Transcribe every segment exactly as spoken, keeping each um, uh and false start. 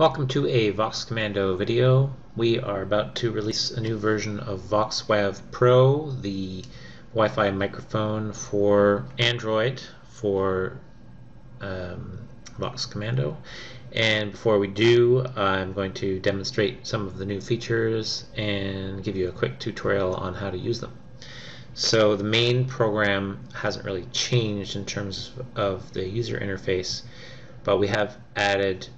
Welcome to a Vox Commando video. We are about to release a new version of VoxWav Pro, the Wi-Fi microphone for Android for um, Vox Commando. And before we do, I'm going to demonstrate some of the new features and give you a quick tutorial on how to use them. So the main program hasn't really changed in terms of the user interface, but we have added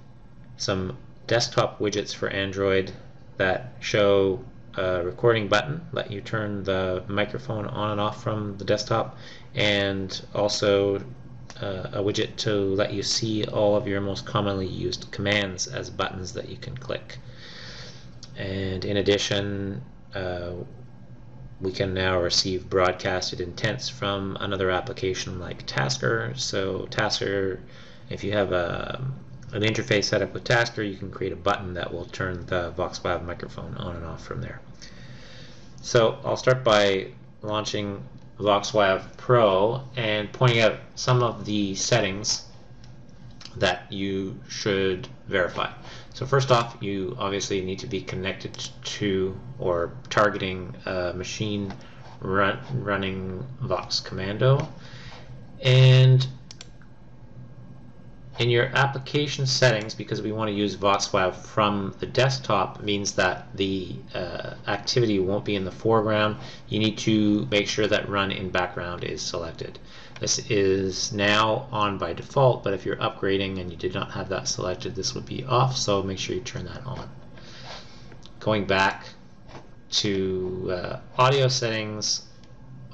some desktop widgets for Android that show a recording button, let you turn the microphone on and off from the desktop, and also uh, a widget to let you see all of your most commonly used commands as buttons that you can click. And in addition, uh, we can now receive broadcasted intents from another application like Tasker. So Tasker, if you have a an interface set up with Tasker, you can create a button that will turn the VoxWav microphone on and off from there. So I'll start by launching VoxWav Pro and pointing out some of the settings that you should verify. So first off, you obviously need to be connected to or targeting a machine run, running Vox Commando. And in your application settings, because we want to use VoxWav from the desktop, means that the uh, activity won't be in the foreground. You need to make sure that Run in Background is selected. This is now on by default, but if you're upgrading and you did not have that selected, this would be off, so make sure you turn that on. Going back to uh, audio settings,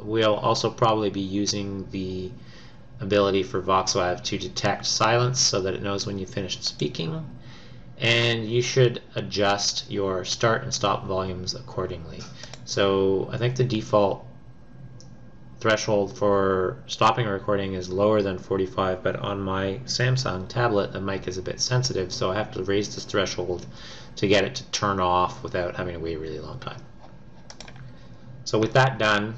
we'll also probably be using the ability for VoxWav to detect silence so that it knows when you finished speaking, and you should adjust your start and stop volumes accordingly. So I think the default threshold for stopping a recording is lower than forty-five, but on my Samsung tablet the mic is a bit sensitive, so I have to raise this threshold to get it to turn off without having to wait a really long time. So with that done,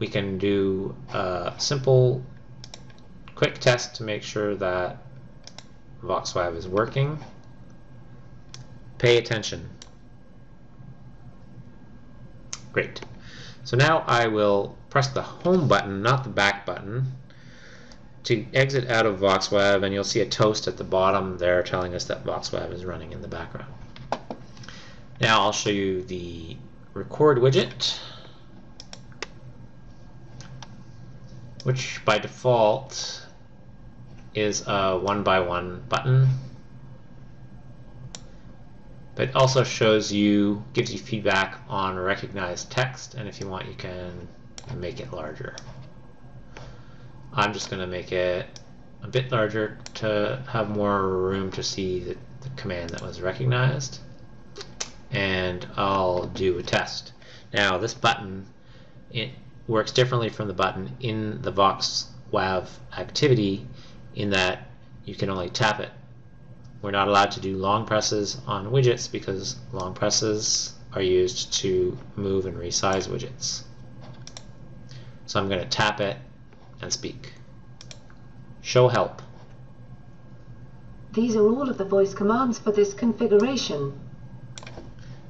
we can do a simple quick test to make sure that VoxWav is working. Pay attention. Great. So now I will press the home button, not the back button, to exit out of VoxWav, and you'll see a toast at the bottom there telling us that VoxWav is running in the background. Now I'll show you the record widget, which by default is a one by one button, but also shows you, gives you feedback on recognized text, and if you want you can make it larger. I'm just going to make it a bit larger to have more room to see the, the command that was recognized, and I'll do a test. Now this button, it works differently from the button in the VoxWav activity in that you can only tap it. We're not allowed to do long presses on widgets because long presses are used to move and resize widgets. So I'm going to tap it and speak. Show help. These are all of the voice commands for this configuration.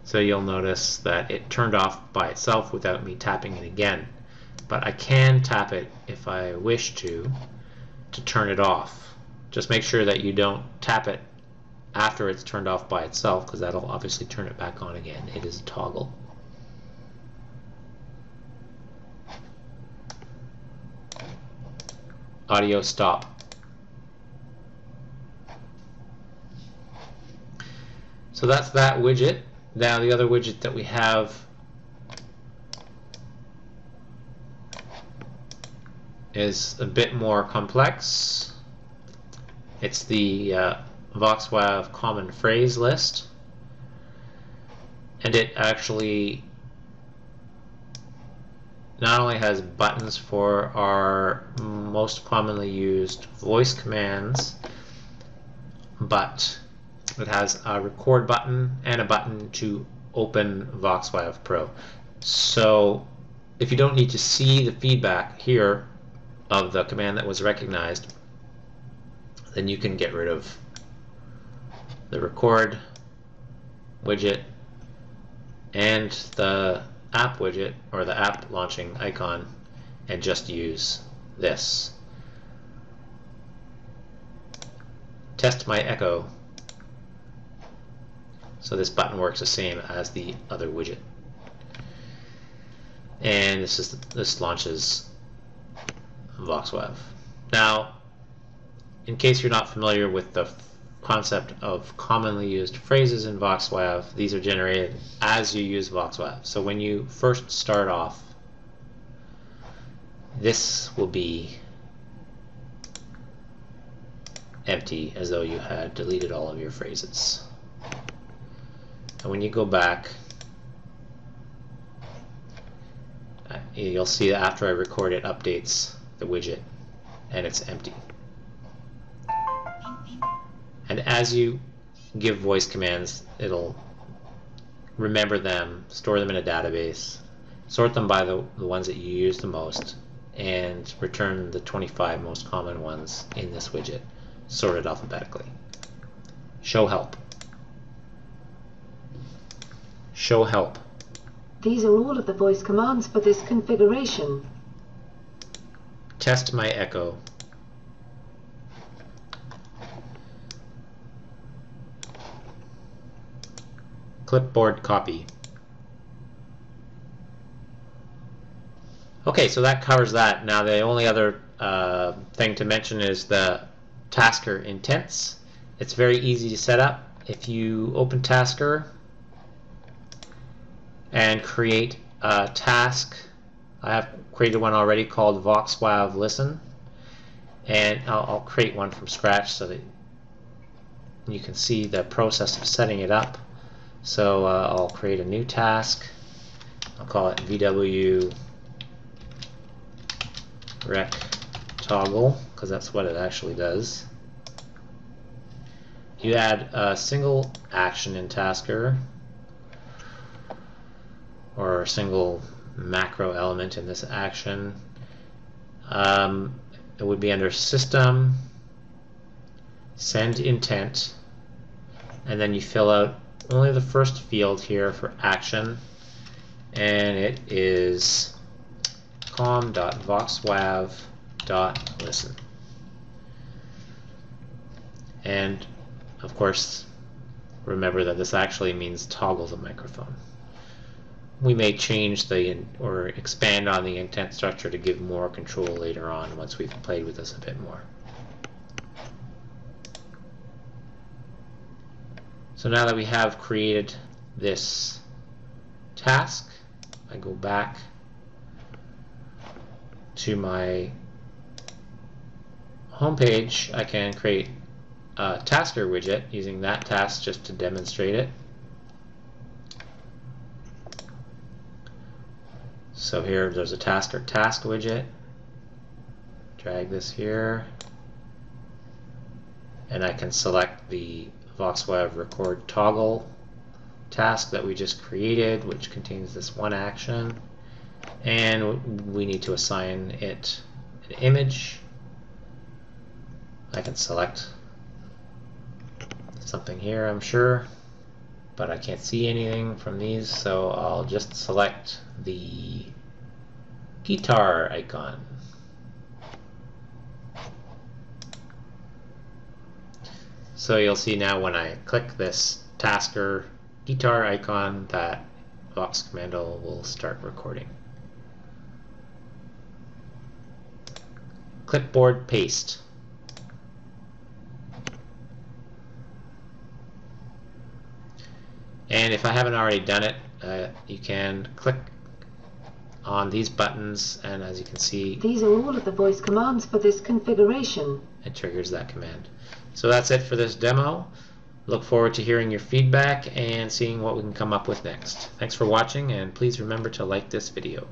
So you'll notice that it turned off by itself without me tapping it again. But I can tap it if I wish to, to turn it off. Just make sure that you don't tap it after it's turned off by itself, because that'll obviously turn it back on again. It is a toggle. Audio stop. So that's that widget. Now the other widget that we have is a bit more complex. It's the uh, VoxWav common phrase list, and it actually not only has buttons for our most commonly used voice commands, but it has a record button and a button to open VoxWav Pro. So if you don't need to see the feedback here of the command that was recognized, then you can get rid of the record widget and the app widget or the app launching icon and just use this. Test my echo. So this button works the same as the other widget. And this is this launches VoxWav. Now, in case you're not familiar with the concept of commonly used phrases in VoxWav, these are generated as you use VoxWav. So when you first start off, this will be empty, as though you had deleted all of your phrases. And when you go back, you'll see that after I record it updates the widget and it's empty. And as you give voice commands, it'll remember them, store them in a database, sort them by the, the ones that you use the most, and return the twenty-five most common ones in this widget, sorted alphabetically. Show help. Show help. These are all of the voice commands for this configuration. Test my echo. Clipboard copy. Okay, so that covers that. Now the only other uh, thing to mention is the Tasker intents. It's very easy to set up. If you open Tasker and create a task, I have created one already called VoxWav Listen, and I'll, I'll create one from scratch so that you can see the process of setting it up. So uh, I'll create a new task. I'll call it V W Rec Toggle, because that's what it actually does. You add a single action in Tasker, or a single macro element in this action. Um, it would be under System, Send Intent, and then you fill out only the first field here for action, and it is com dot voxwav dot listen. And of course, remember that this actually means toggle the microphone. We may change the or expand on the intent structure to give more control later on once we've played with this a bit more. So now that we have created this task, I go back to my home page. I can create a Tasker widget using that task just to demonstrate it. So here there's a Tasker task widget. Drag this here, and I can select the VoxWav record toggle task that we just created, which contains this one action, and we need to assign it an image. I can select something here, I'm sure, but I can't see anything from these, so I'll just select the guitar icon. So you'll see now when I click this Tasker guitar icon that Vox Commando will start recording. Clipboard paste. And if I haven't already done it, uh, you can click on these buttons, and as you can see, these are all of the voice commands for this configuration. It triggers that command. So that's it for this demo. Look forward to hearing your feedback and seeing what we can come up with next. Thanks for watching, and please remember to like this video.